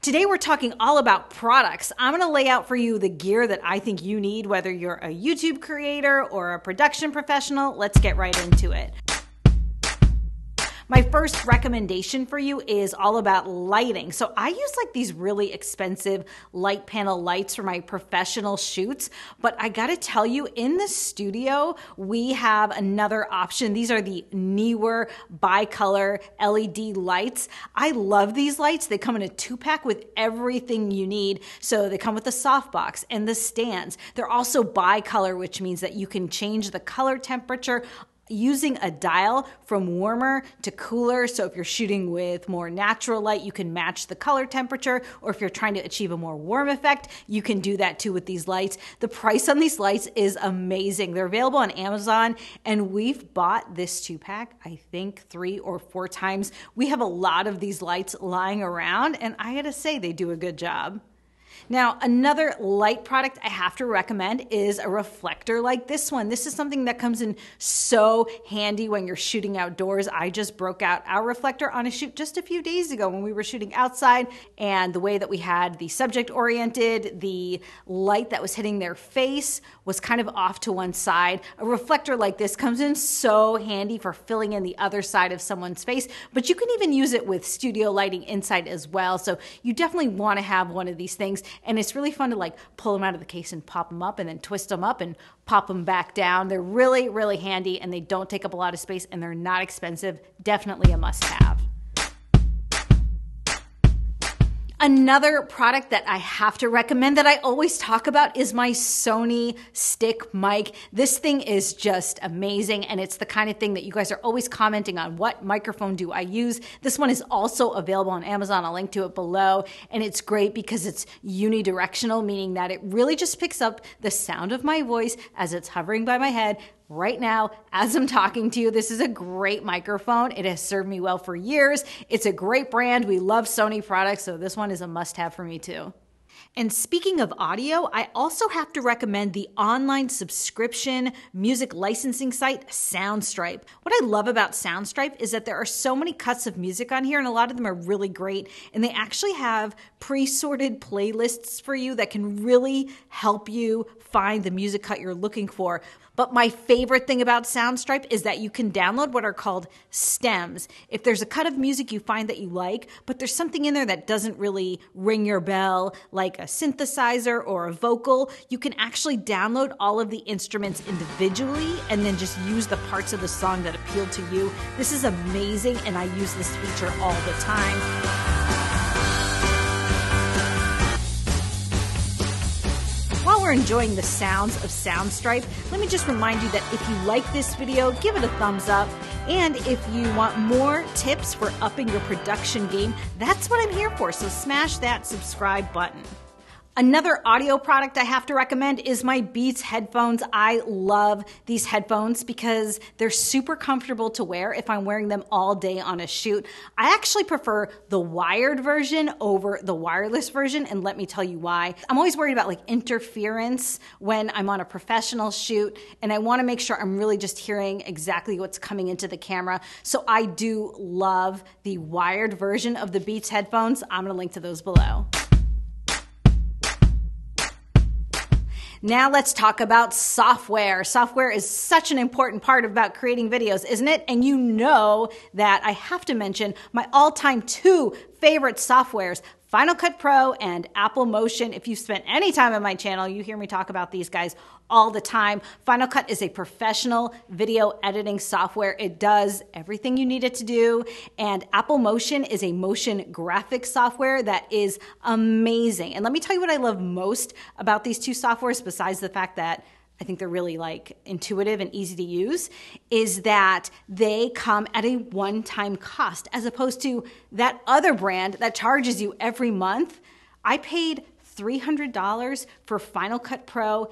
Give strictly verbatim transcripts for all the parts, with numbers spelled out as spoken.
Today we're talking all about products. I'm gonna lay out for you the gear that I think you need, whether you're a YouTube creator or a production professional. Let's get right into it. My first recommendation for you is all about lighting. So I use like these really expensive light panel lights for my professional shoots, but I gotta tell you, in the studio, we have another option. These are the Neewer bi-color L E D lights. I love these lights. They come in a two pack with everything you need. So they come with the softbox and the stands. They're also bi-color, which means that you can change the color temperature using a dial from warmer to cooler. So if you're shooting with more natural light, you can match the color temperature, or if you're trying to achieve a more warm effect, you can do that too with these lights. The price on these lights is amazing. They're available on Amazon, and we've bought this two pack, I think three or four times. We have a lot of these lights lying around, and I gotta say they do a good job. Now, another light product I have to recommend is a reflector like this one. This is something that comes in so handy when you're shooting outdoors. I just broke out our reflector on a shoot just a few days ago when we were shooting outside, and the way that we had the subject oriented, the light that was hitting their face was kind of off to one side. A reflector like this comes in so handy for filling in the other side of someone's face, but you can even use it with studio lighting inside as well. So you definitely want to have one of these things. And it's really fun to like pull them out of the case and pop them up and then twist them up and pop them back down. They're really, really handy, and they don't take up a lot of space, and they're not expensive. Definitely a must have. Another product that I have to recommend that I always talk about is my Sony stick mic. This thing is just amazing, and it's the kind of thing that you guys are always commenting on. What microphone do I use? This one is also available on Amazon. I'll link to it below, and it's great because it's unidirectional, meaning that it really just picks up the sound of my voice as it's hovering by my head. Right now, as I'm talking to you, this is a great microphone. It has served me well for years. It's a great brand. We love Sony products, so this one is a must-have for me too. And speaking of audio, I also have to recommend the online subscription music licensing site, Soundstripe. What I love about Soundstripe is that there are so many cuts of music on here, and a lot of them are really great. And they actually have pre-sorted playlists for you that can really help you find the music cut you're looking for. But my favorite thing about Soundstripe is that you can download what are called stems. If there's a cut of music you find that you like, but there's something in there that doesn't really ring your bell, like a synthesizer or a vocal, you can actually download all of the instruments individually and then just use the parts of the song that appeal to you. This is amazing, and I use this feature all the time. While we're enjoying the sounds of Soundstripe, let me just remind you that if you like this video, give it a thumbs up. And if you want more tips for upping your production game, that's what I'm here for. So smash that subscribe button. Another audio product I have to recommend is my Beats headphones. I love these headphones because they're super comfortable to wear if I'm wearing them all day on a shoot. I actually prefer the wired version over the wireless version, and let me tell you why. I'm always worried about like interference when I'm on a professional shoot, and I wanna make sure I'm really just hearing exactly what's coming into the camera. So I do love the wired version of the Beats headphones. I'm gonna link to those below. Now let's talk about software. Software is such an important part about creating videos, isn't it? And you know that I have to mention my all-time two favorite softwares, Final Cut Pro and Apple Motion. If you've spent any time on my channel, you hear me talk about these guys all the time. Final Cut is a professional video editing software. It does everything you need it to do. And Apple Motion is a motion graphic software that is amazing. And let me tell you what I love most about these two softwares, besides the fact that I think they're really like intuitive and easy to use, is that they come at a one-time cost, as opposed to that other brand that charges you every month. I paid three hundred dollars for Final Cut Pro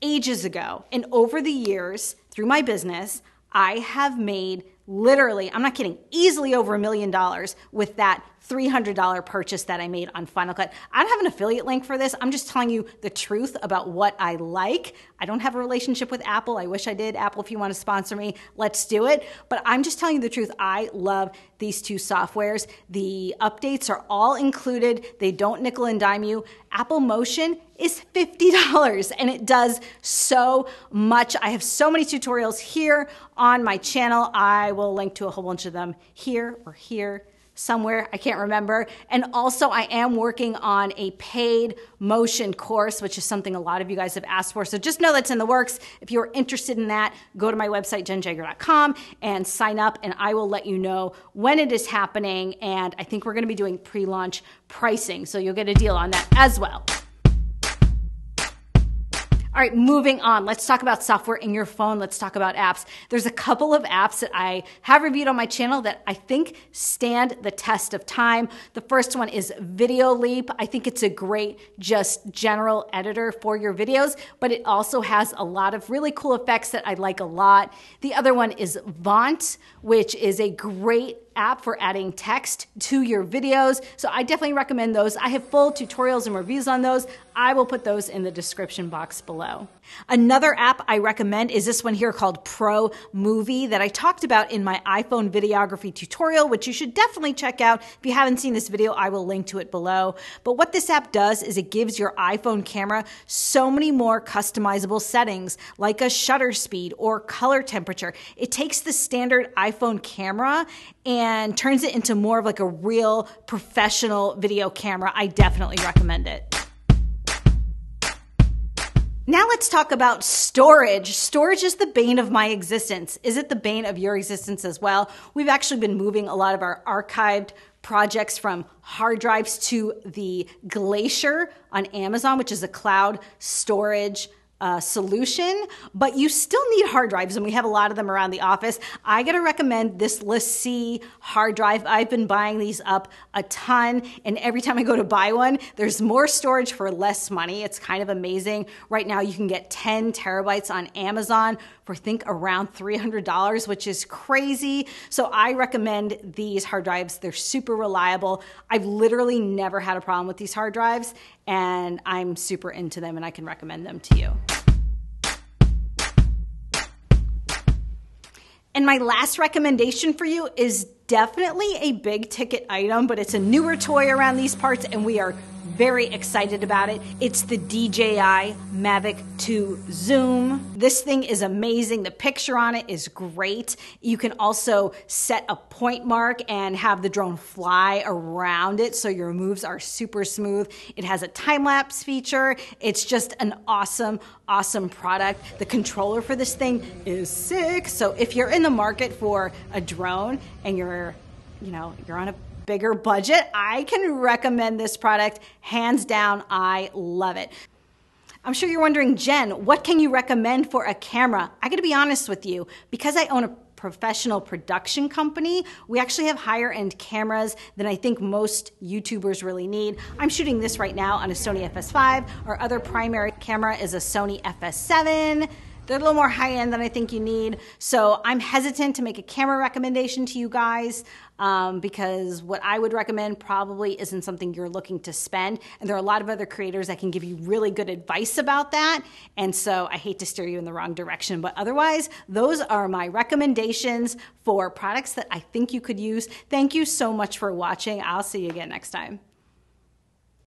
ages ago, and over the years, through my business, I have made literally, I'm not kidding, easily over a million dollars with that three hundred dollar purchase that I made on Final Cut. I don't have an affiliate link for this. I'm just telling you the truth about what I like. I don't have a relationship with Apple. I wish I did. Apple, if you want to sponsor me, let's do it. But I'm just telling you the truth. I love these two softwares. The updates are all included. They don't nickel and dime you. Apple Motion is fifty dollars and it does so much. I have so many tutorials here on my channel. I will link to a whole bunch of them here or here. Somewhere, I can't remember. And also I am working on a paid motion course, which is something a lot of you guys have asked for. So just know that's in the works. If you're interested in that, go to my website, jen jager dot com, and sign up, and I will let you know when it is happening. And I think we're gonna be doing pre-launch pricing, so you'll get a deal on that as well. All right, moving on. Let's talk about software in your phone. Let's talk about apps. There's a couple of apps that I have reviewed on my channel that I think stand the test of time. The first one is VideoLeap. I think it's a great just general editor for your videos, but it also has a lot of really cool effects that I like a lot. The other one is Vont, which is a great app for adding text to your videos. So I definitely recommend those. I have full tutorials and reviews on those. I will put those in the description box below. Another app I recommend is this one here called Pro Movie that I talked about in my iPhone videography tutorial, which you should definitely check out. If you haven't seen this video, I will link to it below. But what this app does is it gives your iPhone camera so many more customizable settings, like a shutter speed or color temperature. It takes the standard iPhone camera and and turns it into more of like a real professional video camera. I definitely recommend it. Now let's talk about storage. Storage is the bane of my existence. Is it the bane of your existence as well? We've actually been moving a lot of our archived projects from hard drives to the Glacier on Amazon, which is a cloud storage Uh, solution, but you still need hard drives, and we have a lot of them around the office. I gotta recommend this LaCie hard drive. I've been buying these up a ton, and every time I go to buy one, there's more storage for less money. It's kind of amazing. Right now, you can get ten terabytes on Amazon for, I think, around three hundred dollars, which is crazy. So I recommend these hard drives. They're super reliable. I've literally never had a problem with these hard drives, and I'm super into them, and I can recommend them to you. And my last recommendation for you is definitely a big ticket item, but it's a newer toy around these parts, and we are very excited about it. It's the D J I Mavic two Zoom. This thing is amazing. The picture on it is great. You can also set a point mark and have the drone fly around it, so your moves are super smooth. It has a time-lapse feature. It's just an awesome, awesome product. The controller for this thing is sick. So if you're in the market for a drone and you're, you know, you're on a bigger budget, I can recommend this product. Hands down, I love it. I'm sure you're wondering, Jen, what can you recommend for a camera? I gotta be honest with you, because I own a professional production company, we actually have higher end cameras than I think most YouTubers really need. I'm shooting this right now on a Sony F S five. Our other primary camera is a Sony F S seven. They're a little more high end than I think you need. So I'm hesitant to make a camera recommendation to you guys um, because what I would recommend probably isn't something you're looking to spend. And there are a lot of other creators that can give you really good advice about that. And so I hate to steer you in the wrong direction, but otherwise, those are my recommendations for products that I think you could use. Thank you so much for watching. I'll see you again next time.